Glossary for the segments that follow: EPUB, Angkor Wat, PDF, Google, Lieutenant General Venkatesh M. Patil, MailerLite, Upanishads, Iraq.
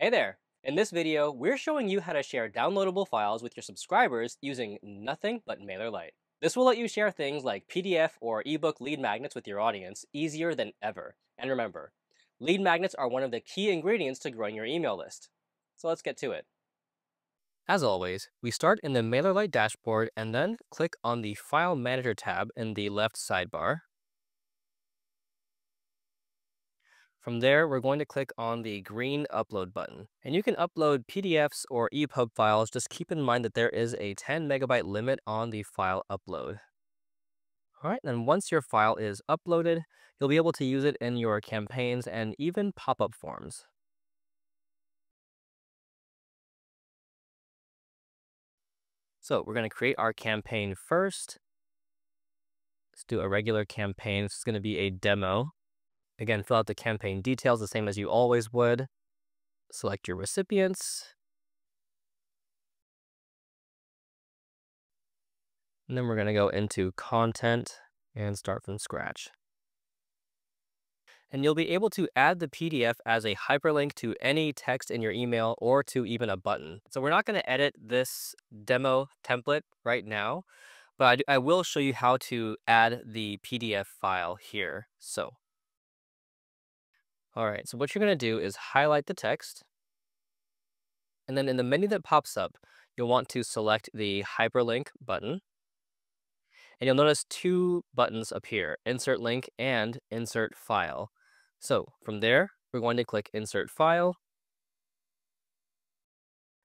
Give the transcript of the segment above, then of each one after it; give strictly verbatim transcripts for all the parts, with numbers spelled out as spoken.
Hey there! In this video, we're showing you how to share downloadable files with your subscribers using nothing but MailerLite. This will let you share things like P D F or ebook lead magnets with your audience easier than ever. And remember, lead magnets are one of the key ingredients to growing your email list. So let's get to it. As always, we start in the MailerLite dashboard and then click on the File Manager tab in the left sidebar. From there, we're going to click on the green upload button. And you can upload P D Fs or E P U B files. Just keep in mind that there is a ten megabyte limit on the file upload. All right, and once your file is uploaded, you'll be able to use it in your campaigns and even pop-up forms. So we're going to create our campaign first. Let's do a regular campaign. This is going to be a demo. Again, fill out the campaign details the same as you always would. Select your recipients. And then we're going to go into content and start from scratch. And you'll be able to add the P D F as a hyperlink to any text in your email or to even a button. So we're not going to edit this demo template right now, but I, do, I will show you how to add the P D F file here. So. All right, so what you're going to do is highlight the text. And then in the menu that pops up, you'll want to select the hyperlink button. And you'll notice two buttons appear, Insert Link and Insert File. So from there, we're going to click Insert File.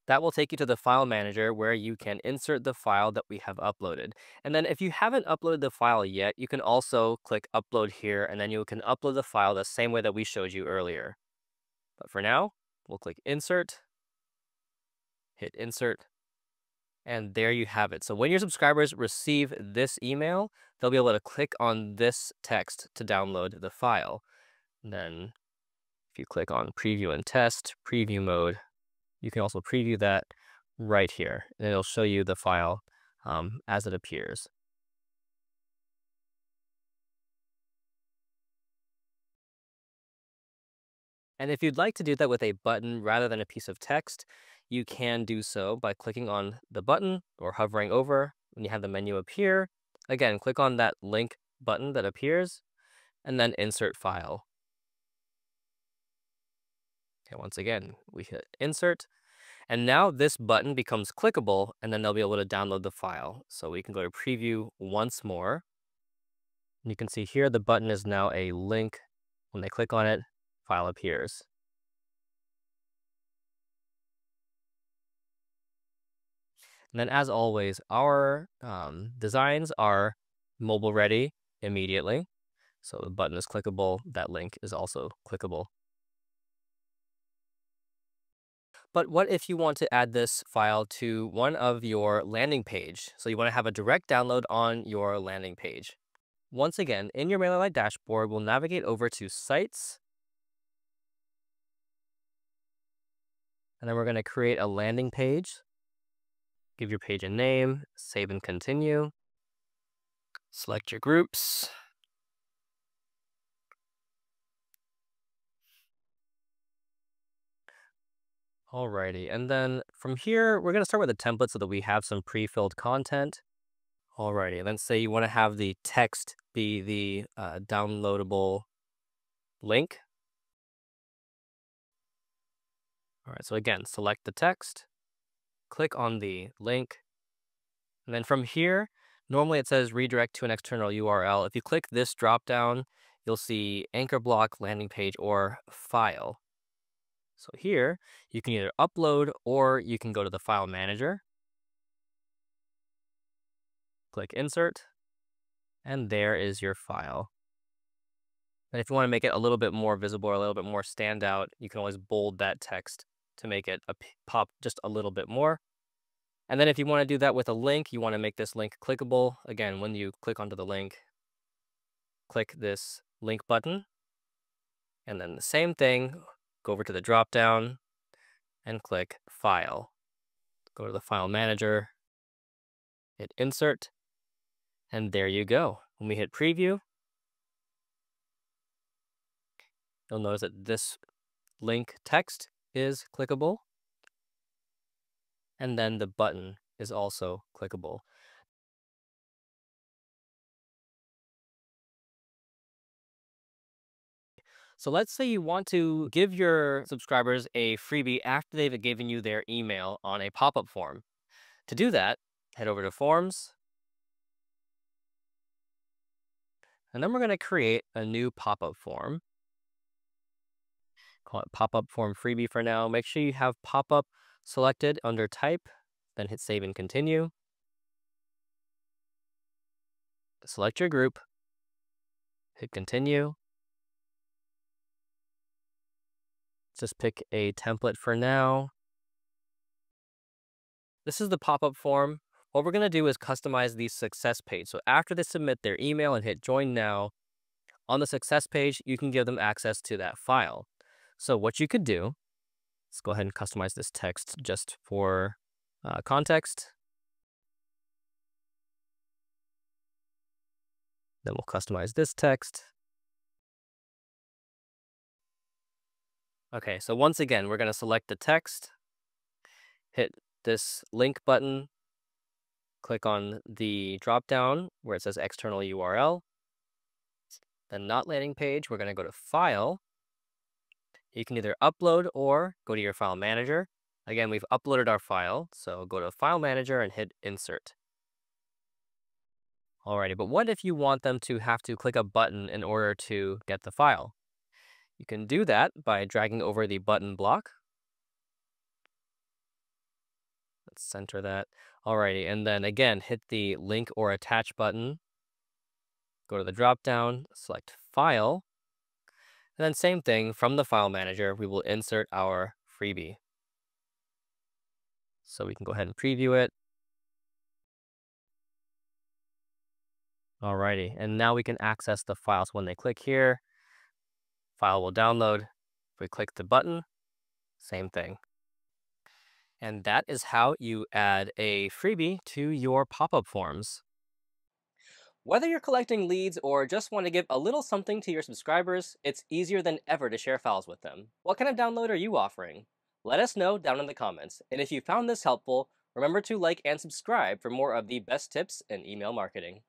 That will take you to the file manager where you can insert the file that we have uploaded. And then if you haven't uploaded the file yet, you can also click upload here, and then you can upload the file the same way that we showed you earlier. But for now, we'll click insert, hit insert, and there you have it. So when your subscribers receive this email, they'll be able to click on this text to download the file. And then if you click on preview and test, preview mode, you can also preview that right here, and it'll show you the file um, as it appears. And if you'd like to do that with a button rather than a piece of text, you can do so by clicking on the button or hovering over. When you have the menu appear, again, click on that link button that appears, and then insert file. Okay, once again, we hit insert, and now this button becomes clickable, and then they'll be able to download the file. So we can go to preview once more. And you can see here the button is now a link. When they click on it, file appears. And then as always, our um, designs are mobile ready immediately. So the button is clickable, that link is also clickable. But what if you want to add this file to one of your landing page? So you want to have a direct download on your landing page. Once again, in your MailerLite dashboard, we'll navigate over to Sites. And then we're going to create a landing page. Give your page a name, save and continue. Select your groups. Alrighty, and then from here, we're going to start with a template so that we have some pre-filled content. Alrighty, and then say you want to have the text be the uh, downloadable link. Alright, so again, select the text, click on the link, and then from here, normally it says redirect to an external U R L. If you click this drop-down, you'll see anchor block, landing page, or file. So here, you can either upload or you can go to the file manager. Click insert, and there is your file. And if you want to make it a little bit more visible or a little bit more standout, you can always bold that text to make it pop just a little bit more. And then if you want to do that with a link, you want to make this link clickable. Again, when you click onto the link, click this link button, and then the same thing. Go over to the drop-down and click File. Go to the File Manager, hit Insert, and there you go. When we hit Preview, you'll notice that this link text is clickable. And then the button is also clickable. So let's say you want to give your subscribers a freebie after they've given you their email on a pop-up form. To do that, head over to Forms. And then we're going to create a new pop-up form. Call it pop-up form freebie for now. Make sure you have pop-up selected under type, then hit save and continue. Select your group, hit continue. Just pick a template for now. This is the pop-up form. What we're gonna do is customize the success page. So after they submit their email and hit join now, on the success page, you can give them access to that file. So what you could do, let's go ahead and customize this text just for uh, context. Then we'll customize this text. Okay, so once again, we're gonna select the text, hit this link button, click on the dropdown where it says external U R L. Then not landing page, we're gonna go to file. You can either upload or go to your file manager. Again, we've uploaded our file, so go to file manager and hit insert. Alrighty, but what if you want them to have to click a button in order to get the file? You can do that by dragging over the button block. Let's center that. Alrighty, and then again, hit the link or attach button. Go to the dropdown, select file. And then same thing, from the file manager, we will insert our freebie. So we can go ahead and preview it. Alrighty, and now we can access the files. When they click here, file will download. If we click the button, same thing. And that is how you add a freebie to your pop-up forms. Whether you're collecting leads or just want to give a little something to your subscribers, it's easier than ever to share files with them. What kind of download are you offering? Let us know down in the comments. And if you found this helpful, remember to like and subscribe for more of the best tips in email marketing.